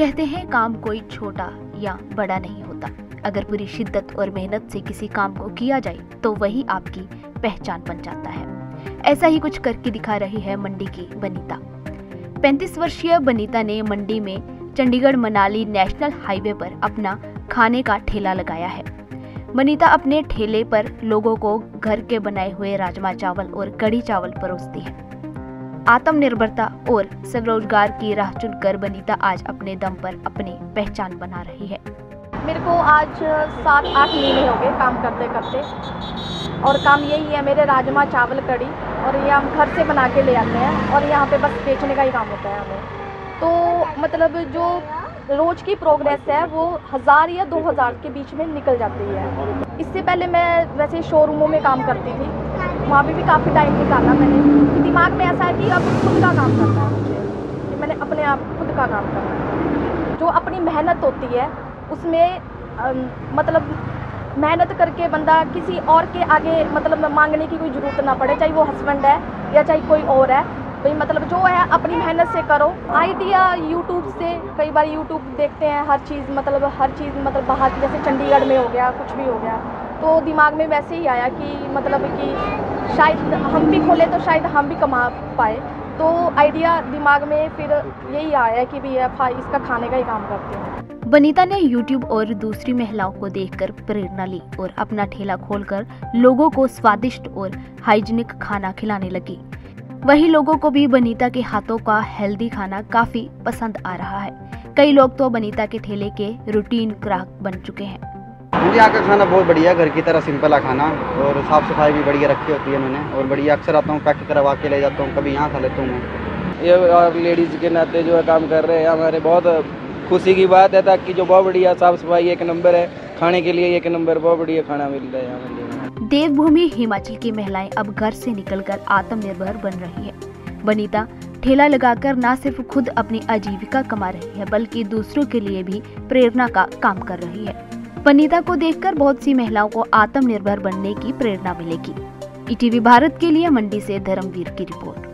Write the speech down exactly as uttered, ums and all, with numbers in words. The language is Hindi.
कहते हैं काम कोई छोटा या बड़ा नहीं होता, अगर पूरी शिद्दत और मेहनत से किसी काम को किया जाए तो वही आपकी पहचान बन जाता है। ऐसा ही कुछ करके दिखा रही है मंडी की बनीता। पैंतीस वर्षीय बनीता ने मंडी में चंडीगढ़ मनाली नेशनल हाईवे पर अपना खाने का ठेला लगाया है। बनीता अपने ठेले पर लोगों को घर के बनाए हुए राजमा चावल और कढ़ी चावल परोसती है। आत्मनिर्भरता और स्वरोजगार की राह चुनकर बनीता आज अपने दम पर अपनी पहचान बना रही है। मेरे को आज सात आठ महीने हो गए काम करते करते, और काम यही है मेरे राजमा चावल कढ़ी, और ये हम घर से बना के ले आते हैं और यहाँ पे बस बेचने का ही काम होता है हमें। तो मतलब जो रोज़ की प्रोग्रेस है वो हज़ार या दो हज़ार के बीच में निकल जाती है। इससे पहले मैं वैसे शोरूमों में काम करती थी, वहाँ पर भी काफ़ी टाइम निकाला मैंने। दिमाग में ऐसा है कि अब खुद का काम करना है मुझे, कि मैंने अपने आप खुद का काम करना है। जो अपनी मेहनत होती है उसमें आ, मतलब मेहनत करके बंदा किसी और के आगे मतलब मांगने की कोई ज़रूरत ना पड़े, चाहे वो हस्बैंड है या चाहे कोई और है। भाई मतलब जो है अपनी मेहनत से करो। आइडिया यूट्यूब से, कई बार यूट्यूब देखते हैं हर चीज़, मतलब हर चीज़ मतलब बाहर, जैसे चंडीगढ़ में हो गया कुछ भी हो गया, तो दिमाग में वैसे ही आया कि मतलब कि शायद हम भी खोले तो शायद हम भी कमा पाए। तो आइडिया दिमाग में फिर यही आया कि भी इसका खाने का ही काम करते हैं। बनीता ने यूट्यूब और दूसरी महिलाओं को देखकर प्रेरणा ली और अपना ठेला खोलकर लोगों को स्वादिष्ट और हाइजीनिक खाना खिलाने लगी। वहीं लोगों को भी बनीता के हाथों का हेल्दी खाना काफी पसंद आ रहा है। कई लोग तो बनीता के ठेले के रूटीन ग्राहक बन चुके हैं। मुझे यहाँ का खाना बहुत बढ़िया, घर की तरह सिंपल है खाना, और साफ सफाई भी बढ़िया रखी होती है मैंने, और बढ़िया अक्सर आता हूँ, पैक करवा के ले जाता हूँ, कभी यहाँ खा लेता हूँ। ये लेडीज के नाते जो काम कर रहे हैं हमारे, बहुत खुशी की बात है, ताकि जो बहुत बढ़िया साफ सफाई एक नंबर है, खाने के लिए एक नंबर, बहुत बढ़िया खाना मिल रहा है यहाँ। देवभूमि हिमाचल की महिलाएं अब घर से निकलकर आत्मनिर्भर बन रही है। बनीता ठेला लगाकर न सिर्फ खुद अपनी आजीविका कमा रही है बल्कि दूसरों के लिए भी प्रेरणा का काम कर रही है। बनीता को देखकर बहुत सी महिलाओं को आत्मनिर्भर बनने की प्रेरणा मिलेगी। ईटीवी भारत के लिए मंडी से धर्मवीर की रिपोर्ट।